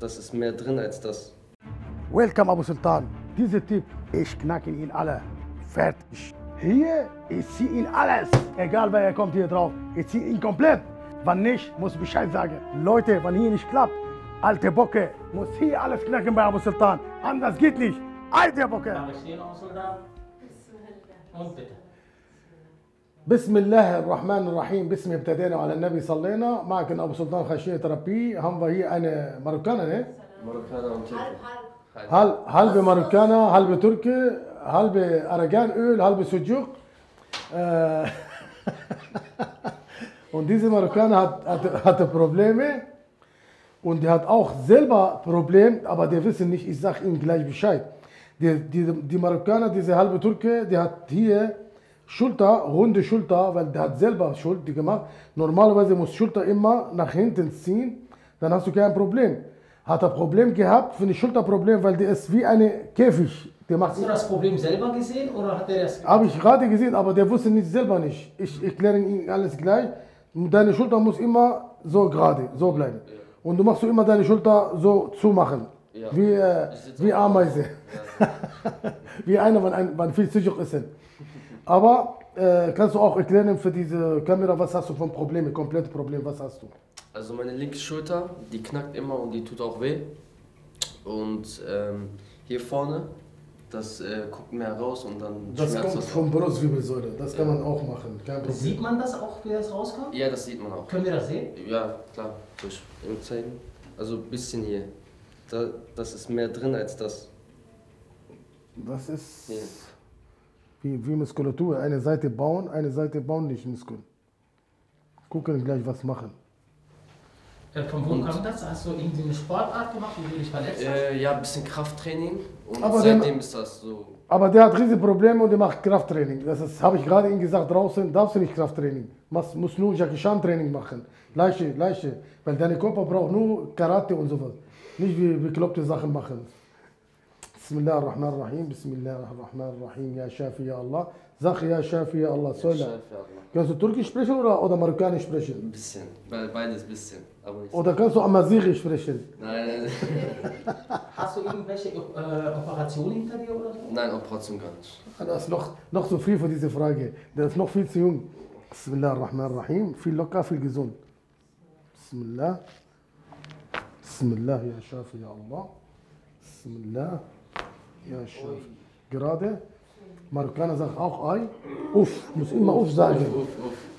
das ist mehr drin als das. Welcome Abu Sultan. Dieser Typ, ich knacke ihn alle. Fertig. Hier, ich ziehe ihn alles. Egal wer kommt hier drauf, ich ziehe ihn komplett. Wenn nicht, muss Bescheid sagen. Leute, wenn hier nicht klappt, alte Bocke, muss hier alles knacken bei Abu Sultan. Anders geht nicht. Alte Bocke. Bismillah ar-Rahman ar-Rahim. Bismi ibtadena ala nabi sallina. Ma'akin Abu Sultan Khashir-Therapie. Haben wir hier eine Marokkaner, ne? Marokkaner und Türke. Halbe Marokkaner, halbe Türke, halbe Araganöl, halbe Sujuk. Und diese Marokkaner hatte Probleme und die hat auch selber Probleme, aber die wissen nicht, ich sage ihnen gleich Bescheid. Die Marokkaner, diese halbe Türke, die hat hier Schulter, runde Schulter, weil die hat selber Schulter gemacht. Normalerweise muss Schulter immer nach hinten ziehen, dann hast du kein Problem. Hat er Problem gehabt, für ein Schulterproblem, weil die ist wie eine Käfig. Hast du das Problem selber gesehen oder hat er das? Habe ich gerade gesehen, aber der wusste nicht selber nicht. Ich erkläre ihnen alles gleich. Deine Schulter muss immer so gerade, so bleiben. Ja. Und du machst immer deine Schulter so zumachen. Ja. Wie Ameise. Ja. Wie einer, wenn viel Sujuk essen. Aber kannst du auch erklären für diese Kamera, was hast du von Problemen, komplette Probleme, was hast du? Also meine linke Schulter, die knackt immer und die tut auch weh. Und hier vorne, das guckt mehr raus und dann das schmerzt kommt vom Brustwirbelsäule, das kann man auch machen. Kein Problem. Sieht man das auch, wie das rauskommt? Ja, das sieht man auch. Können wir das sehen? Ja, klar. Zeigen. Also ein bisschen hier. Das ist mehr drin als das. Das ist ja wie Muskulatur. Eine Seite bauen nicht Muskeln. Gucken gleich, was machen. Von wo kommt das? Hast du irgendwie eine Sportart gemacht, wo du dich verletzt hast? Ja, ein bisschen Krafttraining und aber seitdem ist das so. Aber der hat riesige Probleme und der macht Krafttraining. Das habe ich gerade ihm gesagt, draußen darfst du nicht Krafttraining. Du musst nur Jackie Chan Training machen. Leiche, weil deine Körper braucht nur Karate und sowas. Nicht wie bekloppte Sachen machen. Bismillah ar-Rahman ar-Rahim, Bismillah ar-Rahman ar-Rahim, ya Shafi, ya Allah. Sag ya Shafi, ya Allah. Kannst du Türkisch sprechen oder Marokkanisch sprechen? Ein bisschen, beides ein bisschen. Aber oder kannst du Amaziri sprechen? Nein. Hast du irgendwelche Operationen hinter dir oder so? Nein, Operation gar nicht. Das ist noch so viel für diese Frage. Der ist noch viel zu jung. Bismillah ar-Rahman ar-Rahim, viel locker, viel gesund. Bismillah. Bismillah, ya Shafi, ya Allah. Bismillah. Ja, schön. Gerade. Marokkaner sagt auch Ei. Uff, muss immer Uff sagen.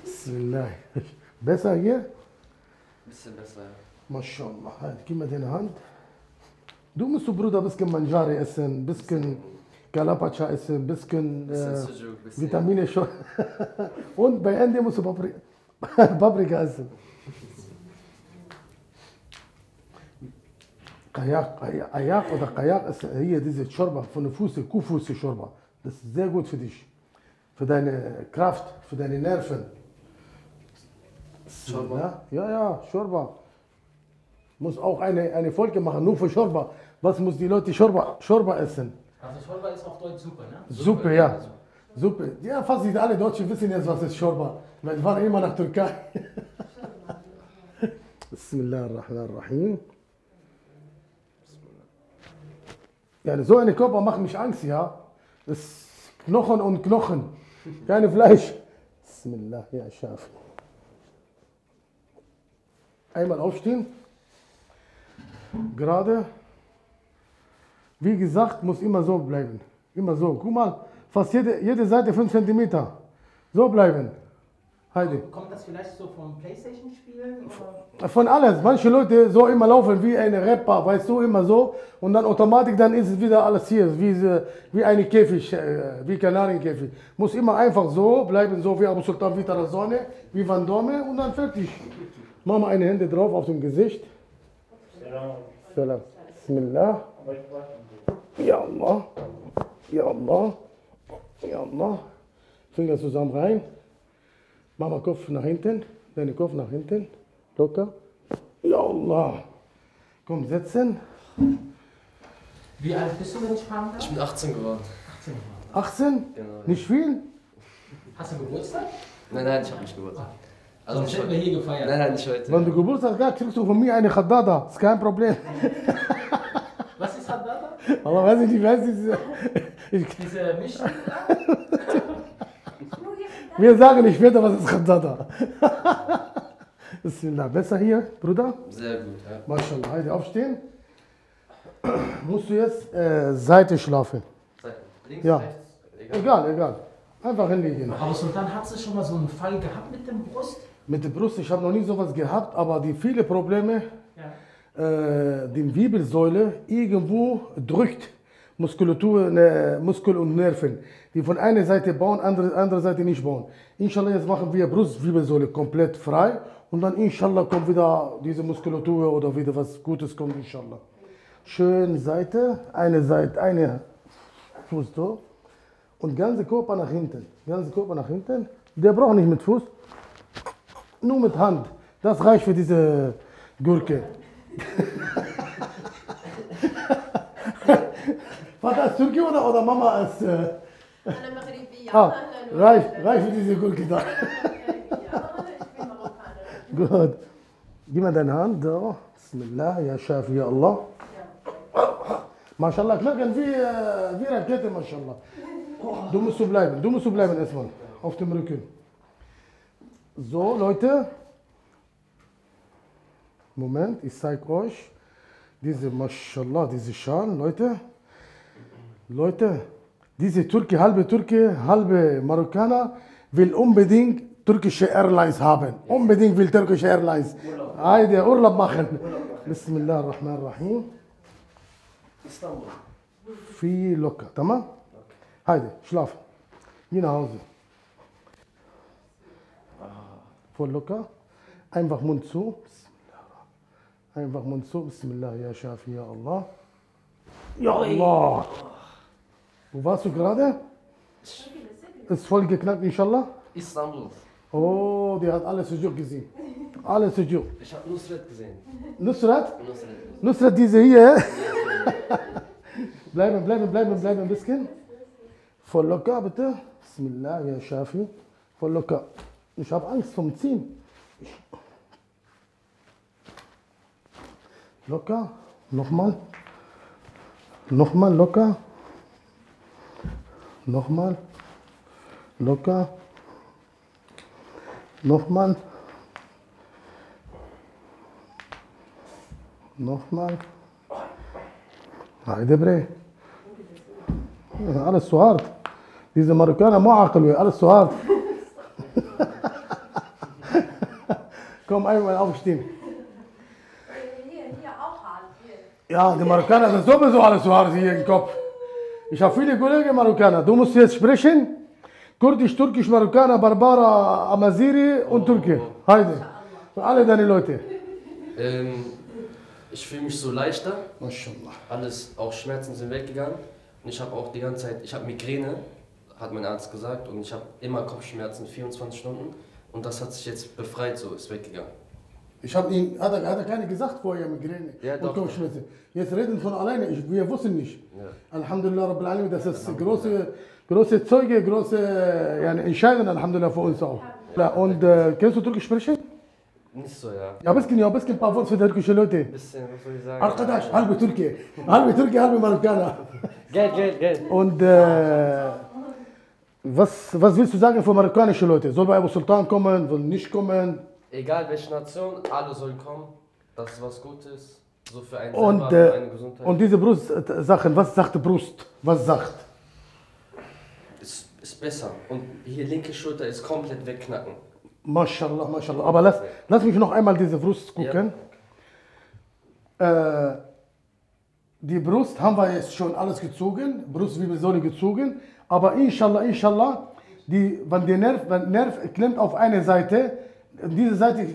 Bismillah. Besser hier? Ein bisschen besser. MashaAllah. Halt, gib mir deine Hand. Du musst, Bruder, ein bisschen Mangiare essen, ein bisschen Kalapacha essen, ein bisschen Vitamine schon. Und bei Ende musst du Paprika essen. Kayak oder Kayak ist hier diese Schorba von der Füße, Kuhfüße Schorba. Das ist sehr gut für dich, für deine Kraft, für deine Nerven. Schorba? Ja, Schorba. Muss auch eine Folge machen, nur für Schorba. Was muss die Leute Schorba essen? Also Schorba ist auf Deutsch Suppe, ne? Suppe, ja. Suppe. Ja, fast nicht alle Deutschen wissen jetzt, was ist Schorba. Weil wir waren immer nach Türkei. Bismillah ar-Rahman ar-Rahim. Ja, so eine Körper macht mich Angst, ja. Das ist Knochen und Knochen, keine Fleisch. Bismillah, ya Shafi. Einmal aufstehen. Gerade. Wie gesagt, muss immer so bleiben. Immer so. Guck mal, fast jede Seite 5 cm. So bleiben. Heidi. Kommt das vielleicht so vom PlayStation-Spielen? Von alles. Manche Leute so immer laufen wie ein Rapper, weißt du, immer so. Und dann automatisch, dann ist es wieder alles hier, wie ein Käfig, wie Kanarienkäfig. Muss immer einfach so bleiben, so wie Abu Sultan, wie Tarazone, wie Vandome und dann fertig. Mach mal eine Hände drauf auf dem Gesicht. Salam. Bismillah. Ya Allah. Ya Allah. Ya Allah. Finger zusammen rein. Mach mal Kopf nach hinten, deinen Kopf nach hinten, locker. Ya Allah. Komm, setzen. Wie alt bist du, wenn ich fragen darf? Ich bin 18 geworden. 18? Genau. Nicht viel? Hast du Geburtstag? Nein, ich habe nicht Geburtstag. Also sonst hätten wir hier gefeiert. Nein, nein, nicht heute. Wenn du Geburtstag hast, kriegst du von mir eine Haddada. Ist kein Problem. Was ist Haddada? Aber weiß ich nicht, weiß ich. Diese Mischung? Wir sagen nicht später, was ist Kandata. Bismillah, besser hier, Bruder? Sehr gut, ja. MashaAllah, heute aufstehen. Musst du jetzt Seite schlafen. Seite, links, ja. Rechts, egal. Egal. Einfach hinlegen. Aber Sultan, hat es schon mal so einen Fall gehabt mit dem Brust? Mit der Brust, ich habe noch nie sowas gehabt, aber die vielen Probleme, ja. Die Wirbelsäule irgendwo drückt. Muskulatur, Muskel und Nerven, die von einer Seite bauen, andere Seite nicht bauen. Inshallah, jetzt machen wir Brustwirbelsäule komplett frei und dann inshallah kommt wieder diese Muskulatur oder wieder was Gutes kommt, inshallah. Schön Seite, eine Fuß so und ganze Körper nach hinten, ganze Körper nach hinten. Der braucht nicht mit Fuß, nur mit Hand. Das reicht für diese Gurke. Vater ist Türke oder Mama ist... reicht für diese Gurke da. Gut. Gib mir deine Hand. So. Bismillah, ya Shafi, ya Allah. MashaAllah, knacken wie Rakete, MashaAllah. Du musst bleiben erstmal. Auf dem Rücken. So, Leute. Moment, ich zeige euch. Diese, MashaAllah, diese Schalen, Leute. Leute, diese Türke, halbe Türke, halbe Marokkaner, will unbedingt türkische Airlines haben. Ja. Unbedingt will türkische Airlines. Heide, Urlaub machen. Bismillah ar-Rahman ar-Rahim. Istanbul. Viel locker, tamam? Heide, schlaf. Geh nach Hause. Voll locker. Einfach Mund zu. Einfach Mund zu. Bismillah, ya Shafi, ya Allah. Ya Allah. Wo warst du gerade? Ist voll geknackt, inshallah? Istanbul. Oh, die hat alle Sujuk gesehen. Alle Sujuk. Ich habe Nusrat gesehen. Nusrat? Nusrat, diese hier. bleiben ein bisschen. Voll locker, bitte. Bismillah, ya Shafi. Voll locker. Ich habe Angst vom Ziehen. Locker. Nochmal. Nochmal locker. Nochmal, locker, nochmal, nochmal. Heide Bre. Alles zu hart. Diese Marokkaner, Mu'aqilwe, alles zu hart. Komm, einmal aufstehen. Hier auch hart. Ja, die Marokkaner sind sowieso alles zu hart hier im Kopf. Ich habe viele Kollegen Marokkaner. Du musst jetzt sprechen. Kurdisch, Türkisch, Marokkaner, Barbara, Amaziri und Türke. Heide. Für alle deine Leute. Ich fühle mich so leichter. MashaAllah. Alles, auch Schmerzen sind weggegangen. Und ich habe auch die ganze Zeit, ich habe Migräne, hat mein Arzt gesagt. Und ich habe immer Kopfschmerzen, 24 Stunden. Und das hat sich jetzt befreit, so ist weggegangen. Ich habe ihn, hat er keine gesagt vorher, Migräne, ja, und Kopfschmerzen. Jetzt reden von alleine, wir wussten nicht. Ja. Alhamdulillah Rabbil Alamin, das ist große Zeuge, große Entscheidung, Alhamdulillah, für uns auch. Ja. Und kannst du Türkisch sprechen? Nicht so, ja. Ja, ein bisschen, ein paar Worte für türkische Leute. Ein bisschen, was soll ich sagen? Arkadasch, halbe Türke, halbe Marokkaner. Geld. Und was willst du sagen für marokkanische Leute? Soll bei Abu Sultan kommen, soll nicht kommen? Egal welche Nation, alle sollen kommen, das ist was Gutes, so für einen selber, für eine Gesundheit. Und diese Brustsachen, was sagt die Brust? Was sagt? Ist besser. Und hier linke Schulter ist komplett wegknacken. MashaAllah, MashaAllah. Aber lass mich noch einmal diese Brust gucken. Ja. Die Brust haben wir jetzt schon alles gezogen, Brustwirbelsäule gezogen. Aber inshallah, wenn der Nerv klemmt auf eine Seite, diese Seite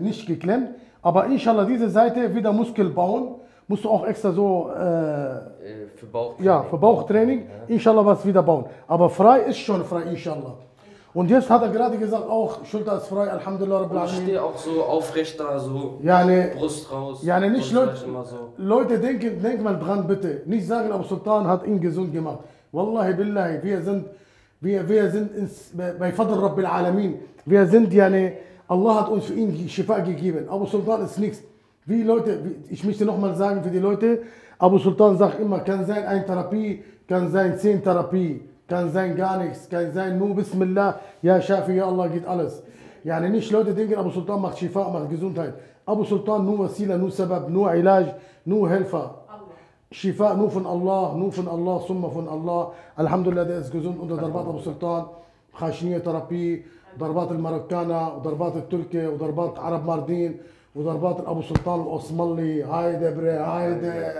nicht geklemmt, aber inshallah diese Seite wieder Muskel bauen, musst du auch extra so für Bauchtraining, inshallah was wieder bauen. Aber frei ist schon frei, inshallah. Und jetzt hat er gerade gesagt, auch Schulter ist frei, Alhamdulillah. Und ich stehe auch so aufrecht da, so Brust raus. Nicht Leute denken, denk mal dran bitte, nicht sagen, Abu Sultan hat ihn gesund gemacht. Wallahi Billahi, wir sind bei Fadr Rabbil Alamin, wir sind Allah hat uns für ihn Shifa gegeben. Abu Sultan ist nichts. Wie Leute, ich möchte nochmal sagen für die Leute, Abu Sultan sagt immer, kann sein eine Therapie, kann sein 10 Therapie, kann sein gar nichts, kann sein nur Bismillah, ya Shafi, ya Allah, geht alles. Ja, yani nicht Leute denken, Abu Sultan macht Shifa, macht Gesundheit. Abu Sultan nur Wasila, nur Sebab, nur Ilaj, nur Helfer. Shifa nur von Allah, Summa von Allah. Alhamdulillah, der ist gesund unter Darbat Abu Sultan, Khashir-Therapie, Darbat al-Marokkaner, Darbat al-Türke, Darbat Arab Mardin, وضربات ابو سلطان الاسملي. هايده بري هايده.